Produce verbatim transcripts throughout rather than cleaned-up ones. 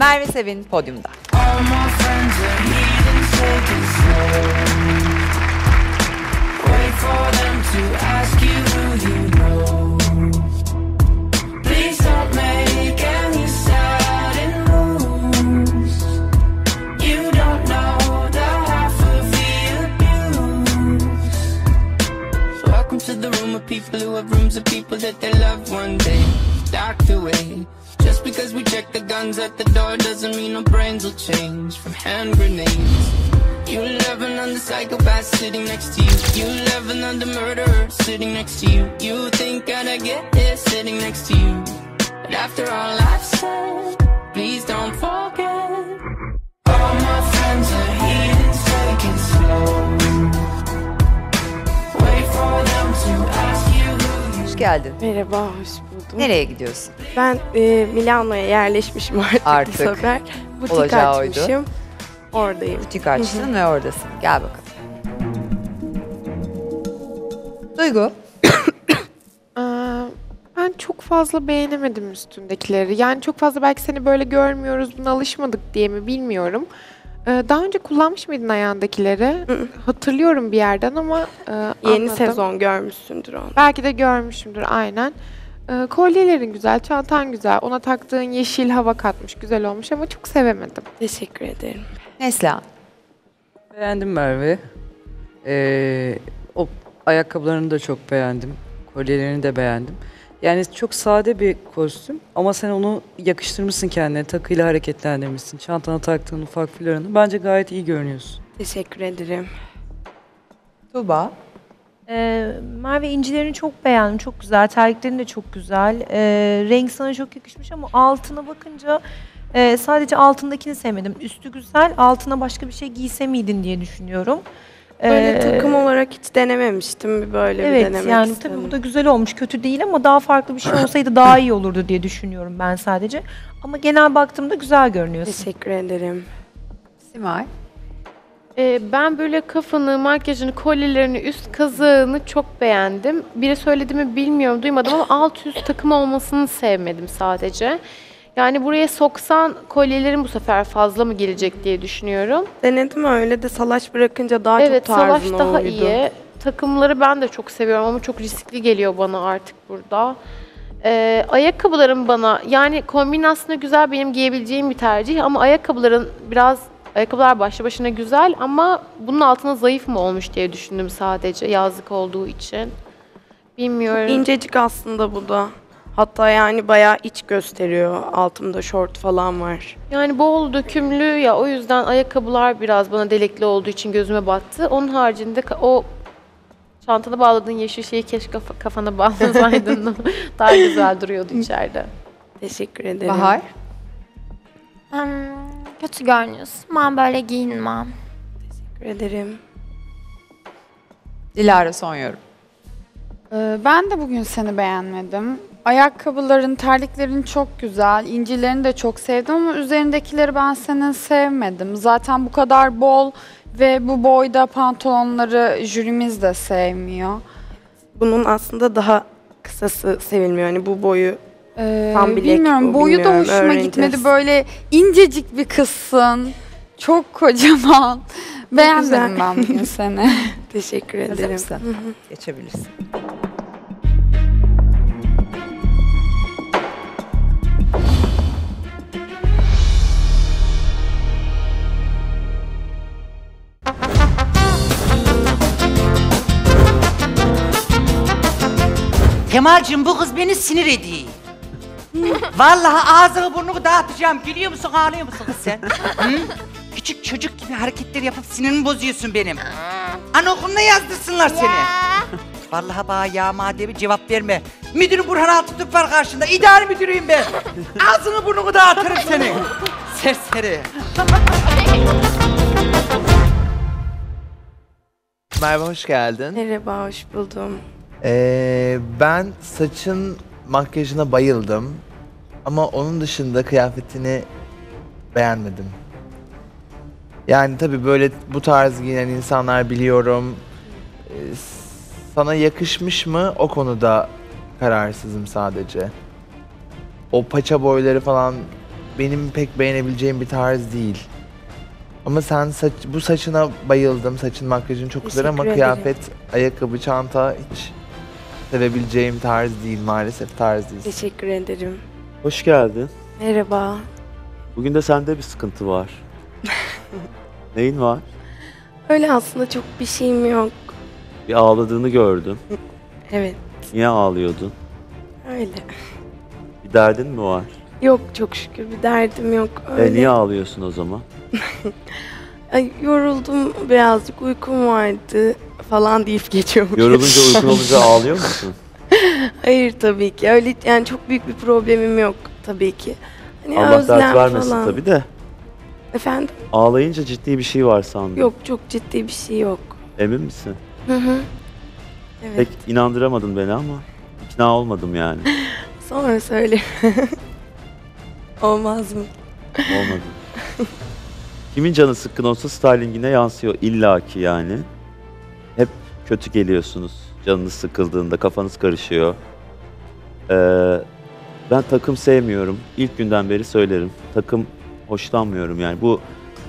Merve Sevin podyumda. People who have rooms of people that they love one day docked away. Just because we check the guns at the door doesn't mean our brains will change from hand grenades. You love another psychopath sitting next to you. You love another murderer sitting next to you. You think I'd get this sitting next to you. But after all I've said, please don't forget. All my friends are heathens, take it slow. Hoş geldin. Merhaba, hoş buldum. Nereye gidiyorsun? Ben e, Milano'ya yerleşmişim artık. Artık. Bu sefer. Butik olacağı açmışım. Oydu. Oradayım. Butik açtın, hı-hı, ve oradasın. Gel bakalım. Duygu. Ben çok fazla beğenemedim üstündekileri. Yani çok fazla belki seni böyle görmüyoruz, buna alışmadık diye mi bilmiyorum. Daha önce kullanmış mıydın ayağındakileri? Hatırlıyorum bir yerden ama e, yeni sezon görmüşsündür onu. Belki de görmüşümdür, aynen. E, kolyelerin güzel, çantan güzel. Ona taktığın yeşil hava katmış, güzel olmuş ama çok sevemedim. Teşekkür ederim. Nesla? Beğendim Merve. E, o ayakkabılarını da çok beğendim. Kolyelerini de beğendim. Yani çok sade bir kostüm ama sen onu yakıştırmışsın kendine, takıyla hareketlendirmişsin. Çantana taktığın ufak filarını bence gayet iyi görünüyorsun. Teşekkür ederim. Tuğba? Ee, Merve, incilerini çok beğendim, çok güzel. Terliklerin de çok güzel. Ee, renk sana çok yakışmış ama altına bakınca e, sadece altındakini sevmedim. Üstü güzel, altına başka bir şey giyse miydin diye düşünüyorum. Böyle ee, takım olarak hiç denememiştim. Böyle evet, bir denemek Evet yani istedim. Tabii bu da güzel olmuş. Kötü değil ama daha farklı bir şey olsaydı daha iyi olurdu diye düşünüyorum ben sadece. Ama genel baktığımda güzel görünüyorsun. Teşekkür ederim. Simay? Ee, ben böyle kafanı, makyajını, kolyelerini, üst kazığını çok beğendim. Biri söyledi mi bilmiyorum, duymadım ama alt üst takım olmasını sevmedim sadece. Yani buraya soksan kolyelerin bu sefer fazla mı gelecek diye düşünüyorum. Denedim öyle de salaş bırakınca daha evet, çok tarzın oldu. Evet, salaş daha oluydu. İyi. Takımları ben de çok seviyorum ama çok riskli geliyor bana artık burada. Ee, ayakkabılarım bana, yani kombin aslında güzel, benim giyebileceğim bir tercih ama ayakkabıların biraz, ayakkabılar başlı başına güzel ama bunun altına zayıf mı olmuş diye düşündüm sadece yazlık olduğu için. Bilmiyorum. Çok incecik aslında bu da. Hatta yani bayağı iç gösteriyor. Altımda şort falan var. Yani bol dökümlü ya, o yüzden ayakkabılar biraz bana delikli olduğu için gözüme battı. Onun haricinde o çantana bağladığın yeşil şeyi keşke kafana bağlasaydın. Daha güzel duruyordu içeride. Teşekkür ederim. Bahar? Um, kötü görünüyorsun. Ben böyle giyinmem. Teşekkür ederim. Dilara, son yorum. Ee, ben de bugün seni beğenmedim. Ayakkabıların, terliklerin çok güzel, incilerini de çok sevdim ama üzerindekileri ben senin sevmedim. Zaten bu kadar bol ve bu boyda pantolonları jürimiz de sevmiyor. Bunun aslında daha kısası sevilmiyor. Yani bu boyu ee, tam bilek. Bilmiyorum, boyu bilmiyorum, da hoşuma öğreneceğiz. Gitmedi. Böyle incecik bir kızsın, çok kocaman. Beğenmedim ben bugün seni. Teşekkür ederim. Hı hı. Geçebilirsin. Kemal'cığım, bu kız beni sinir ediyor. Vallahi ağzını burnunu dağıtacağım. Gülüyor musun, ağlıyor musun kız sen? Hı? Küçük çocuk gibi hareketler yapıp sinirimi bozuyorsun benim. Anaokuluna yazdırsınlar seni. Ya. Vallahi bana ya madem cevap verme. Müdür Burhan Altıtürk var karşında. İdare müdürüyüm ben. Ağzını burnunu dağıtırım seni. Serseri. Merhaba, hoş geldin. Merhaba, hoş buldum. Ee, ben saçın makyajına bayıldım ama onun dışında kıyafetini beğenmedim. Yani tabii böyle bu tarz giyinen insanlar biliyorum. Ee, sana yakışmış mı? O konuda kararsızım sadece. O paça boyları falan benim pek beğenebileceğim bir tarz değil. Ama sen saç, bu saçına bayıldım. Saçın, makyajın çok güzel ama ederim. Kıyafet, ayakkabı, çanta hiç sevebileceğim tarz değil maalesef, tarz değil. Teşekkür ederim. Hoş geldin. Merhaba. Bugün de sende bir sıkıntı var. Neyin var? Öyle aslında çok bir şeyim yok. Bir ağladığını gördüm. Evet. Niye ağlıyordun? Öyle. Bir derdin mi var? Yok, çok şükür bir derdim yok. Öyle. E niye ağlıyorsun o zaman? Ay, yoruldum birazcık, uykum vardı falan deyip geçiyormuş. Yorulunca, uykun olunca ağlıyor musun? Hayır tabii ki. Öyle yani çok büyük bir problemim yok tabii ki. Hani Allah dert vermesin falan tabii de. Efendim? Ağlayınca ciddi bir şey var sandım. Yok, çok ciddi bir şey yok. Emin misin? Hı hı. Evet. Pek inandıramadın beni ama ikna olmadım yani. Sonra söyle. Olmaz mı? Olmadı. Kimin canı sıkkın olsa stylingine yansıyor illaki yani. Hep kötü geliyorsunuz canınız sıkıldığında, kafanız karışıyor. Ee, ben takım sevmiyorum. İlk günden beri söylerim. Takım hoşlanmıyorum yani. Bu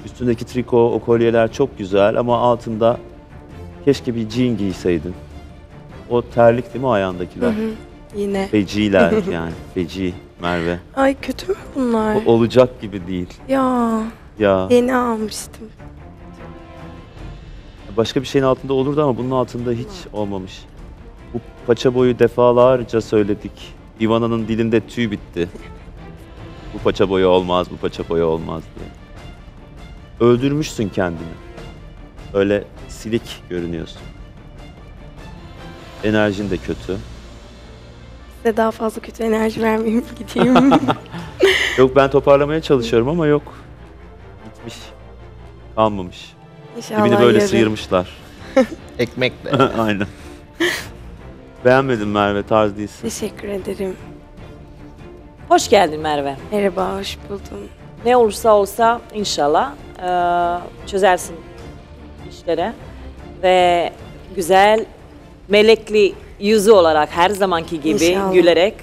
üstündeki triko, o kolyeler çok güzel ama altında keşke bir jean giyseydin. O terlik değil mi ayağındakiler? Hı hı. Yine. Feciler yani. Feci Merve. Ay kötü mü bunlar? O olacak gibi değil. Ya. Ya. Yeni almıştım. Başka bir şeyin altında olurdu ama bunun altında hiç olmamış. Bu paça boyu defalarca söyledik. Ivana'nın dilinde tüy bitti. Bu paça boyu olmaz, bu paça boyu olmaz diye. Öldürmüşsün kendini. Öyle silik görünüyorsun. Enerjin de kötü. Size daha fazla kötü enerji vermeyeyim, gideyim. Yok, ben toparlamaya çalışıyorum ama yok. Gitmiş, kalmamış. İnşallah dibini böyle yarın sıyırmışlar. Ekmekle. Aynen. Beğenmedim Merve, tarz değilsin. Teşekkür ederim. Hoş geldin Merve. Merhaba, hoş buldum. Ne olursa olsa inşallah çözersin işlere. Ve güzel, melekli yüzü olarak her zamanki gibi İnşallah. gülerek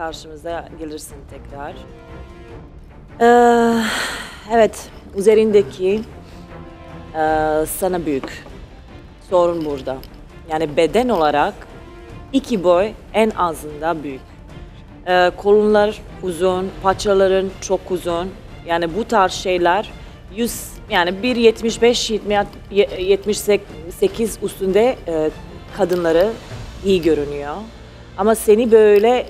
karşımıza gelirsin tekrar. Ee, evet, üzerindeki e, sana büyük sorun burada. Yani beden olarak iki boy en azından büyük. Ee, kolunlar uzun, paçaların çok uzun. Yani bu tarz şeyler yüz yani bir yetmiş beş yetmiş sekiz üstünde e, kadınları iyi görünüyor. Ama seni böyle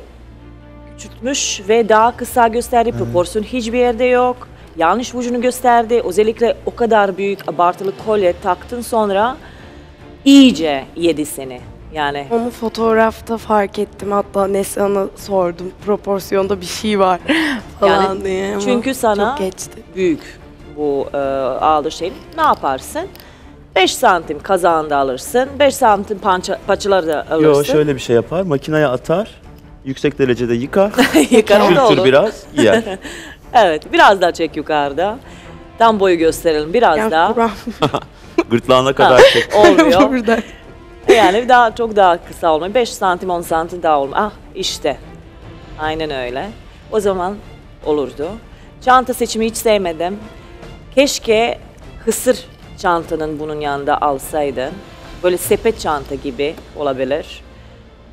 küçültmüş ve daha kısa gösterdi. Evet. Proporsiyon hiçbir yerde yok. Yanlış vücudunu gösterdi. Özellikle o kadar büyük abartılı kolye taktın sonra iyice yedi seni. Yani. Onu fotoğrafta fark ettim. Hatta Nesla'na sordum. Proporsiyonda bir şey var falan yani, diye. Çünkü sana büyük bu e, ağlı şey. Ne yaparsın? beş santim kazağında alırsın, beş santim pança, paçaları da alırsın. Yok, şöyle bir şey yapar, makineye atar, yüksek derecede yıkar, yıkar kültür biraz, yer. Evet, biraz daha çek yukarıda. Tam boyu gösterelim, biraz ya, daha. Gırtlağına kadar çek. Olmuyor. Yani daha çok daha kısa olmuyor, beş santim, on santim daha olmuyor. Ah, işte. Aynen öyle. O zaman olurdu. Çanta seçimi hiç sevmedim. Keşke kısır çantanın bunun yanında alsaydın. Böyle sepet çanta gibi olabilir.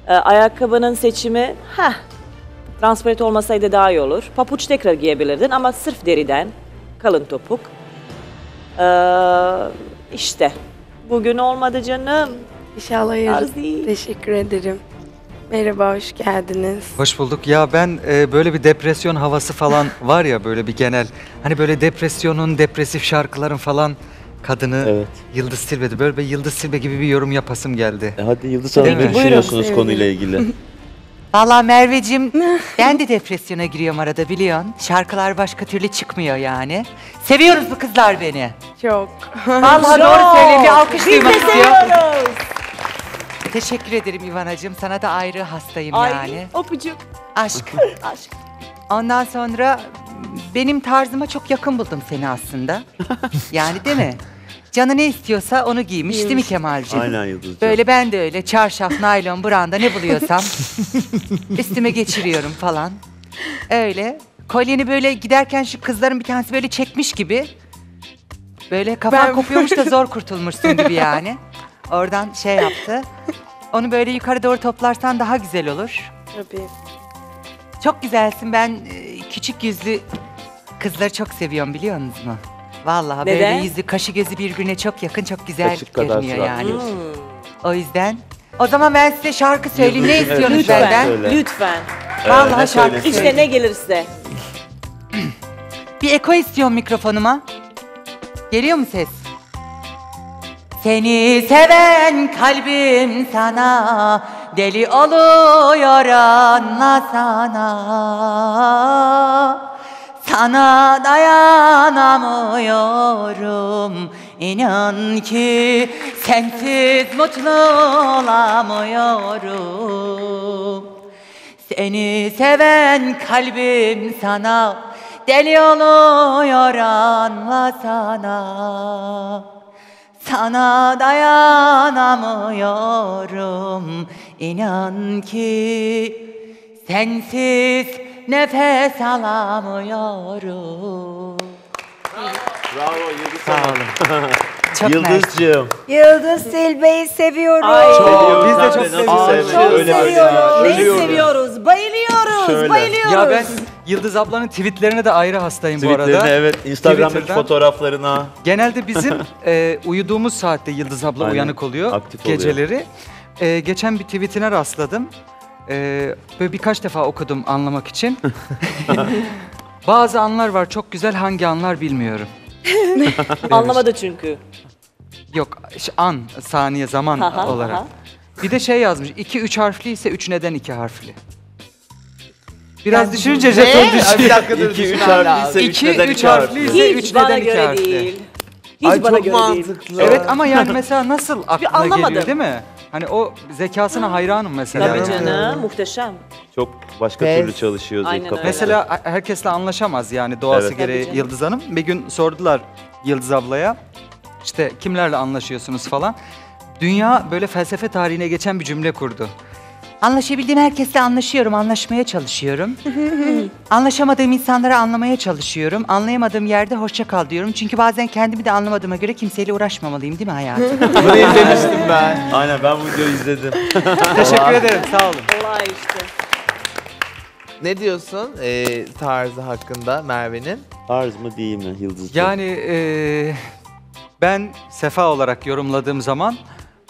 Ee, ayakkabının seçimi, heh, transparent olmasaydı daha iyi olur. Papuç tekrar giyebilirdin ama sırf deriden, kalın topuk. Ee, işte, bugün olmadı canım. İnşallah yarın. Teşekkür ederim. Merhaba, hoş geldiniz. Hoş bulduk. Ya ben e, böyle bir depresyon havası falan var ya, böyle bir genel. Hani böyle depresyonun, depresif şarkıların falan kadını, evet. Yıldız Tilbe'de böyle bir Yıldız Tilbe gibi bir yorum yapasım geldi. E hadi Yıldız Hanım, ne düşünüyorsunuz konuyla ilgili? Vallahi Merveciğim, ben de depresyona giriyorum arada, biliyorsun. Şarkılar başka türlü çıkmıyor yani. Seviyoruz bu kızlar beni. Çok. Vallahi doğru söyle, bir alkış duymak istiyorum. Teşekkür ederim İvanacığım, sana da ayrı hastayım Ay, yani. Öpücük. Aşk. Aşk. Ondan sonra benim tarzıma çok yakın buldum seni aslında. Yani değil mi? Canı ne istiyorsa onu giymiş değil mi Kemal'cığım? Aynen Yıldız'cığım. Böyle ben de öyle çarşaf, naylon, branda ne buluyorsam üstüme geçiriyorum falan. Öyle Kolyeni böyle giderken şu kızların bir tanesi böyle çekmiş gibi. Böyle kafan ben... kopuyormuş da zor kurtulmuşsun gibi yani. Oradan şey yaptı. Onu böyle yukarı doğru toplarsan daha güzel olur. Tabii. Çok güzelsin. Ben küçük yüzlü kızları çok seviyorum, biliyor musunuz mu? Vallahi neden? Böyle yüzlü, kaşı gözü birbirine çok yakın, çok güzel kaşık görünüyor yani. Hmm. O yüzden. O zaman ben size şarkı söyleyeyim. Ne istiyorsunuz lütfen, benden? Lütfen. Lütfen. Vallahi ee, şarkı söyleyeyim. İşte ne gelirse. Bir eko istiyorum mikrofonuma. Geliyor mu ses? Seni seven kalbim sana deli oluyor, anlasana. Sana dayanamıyorum, inan ki sensiz mutlu olamıyorum. Seni seven kalbim sana deli oluyor, anlasana. Sana dayanamıyorum, inan ki sensiz nefes alamıyorum. Bravo, bravo Yıldız Hanım. Yıldızcığım. Yıldız Tilbe'yi seviyoruz. Ay, çok seviyoruz. Biz de çok seviyoruz. Çok seviyoruz. Neyi seviyoruz? Bayılıyoruz, şöyle. Bayılıyoruz. Ya ben Yıldız ablanın tweetlerine de ayrı hastayım bu arada. Evet, Instagram'daki fotoğraflarına. Genelde bizim e, uyuduğumuz saatte Yıldız abla aynen, uyanık oluyor. Aktif geceleri. E, geçen bir tweetine rastladım. E, böyle birkaç defa okudum anlamak için. Bazı anlar var çok güzel, hangi anlar bilmiyorum. Anlamadı çünkü. Yok, an, saniye, zaman aha, olarak. Aha. Bir de şey yazmış, iki üç harfli ise üç neden iki harfli? Biraz düşününce jeton düşüyor. İki üç harfli ise üç neden iki harfli? Hiç bana göre değil. Hiç ay, bana göre mantıklı değil. Evet ama yani mesela nasıl aklına anlamadım, geliyor değil mi? Hani o zekasına hayranım mesela. Tabii canım, muhteşem. Çok başka evet, türlü çalışıyoruz. Mesela herkesle anlaşamaz yani doğası evet, gereği Yıldız Hanım. Bir gün sordular Yıldız ablaya, işte kimlerle anlaşıyorsunuz falan. Dünya böyle felsefe tarihine geçen bir cümle kurdu. Anlaşabildiğim herkesle anlaşıyorum, anlaşmaya çalışıyorum. Anlaşamadığım insanları anlamaya çalışıyorum. Anlayamadığım yerde hoşça kal diyorum. Çünkü bazen kendimi de anlamadığıma göre kimseyle uğraşmamalıyım, değil mi hayatım? Bunu izlemiştim ben. Aynen, ben bu videoyu izledim. Teşekkür ederim, sağ olun. Olay işte. Ne diyorsun e, tarzı hakkında Merve'nin? Tarz mı değil mi Yıldız? Yani e, ben Sefa olarak yorumladığım zaman...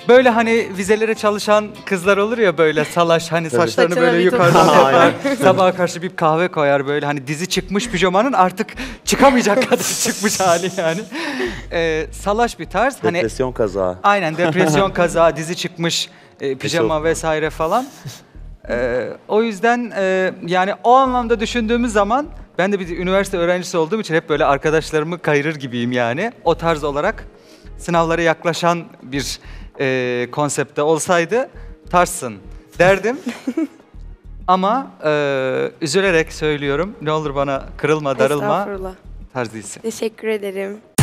Böyle hani vizelere çalışan kızlar olur ya böyle salaş, hani tabii, saçlarını saçına böyle yukarıdan yapar, sabaha karşı bir kahve koyar böyle, hani dizi çıkmış pijamanın artık çıkamayacak kadar çıkmış hali yani. Ee, salaş bir tarz. Depresyon hani, kazağı. Aynen, depresyon kazağı, dizi çıkmış e, pijama vesaire falan. Ee, o yüzden e, yani o anlamda düşündüğümüz zaman ben de bir üniversite öğrencisi olduğum için hep böyle arkadaşlarımı kayırır gibiyim yani. O tarz olarak sınavlara yaklaşan bir... E, konsepte olsaydı tarsın derdim ama e, üzülerek söylüyorum, ne olur bana kırılma, darılma, tarz değilsin. Teşekkür ederim.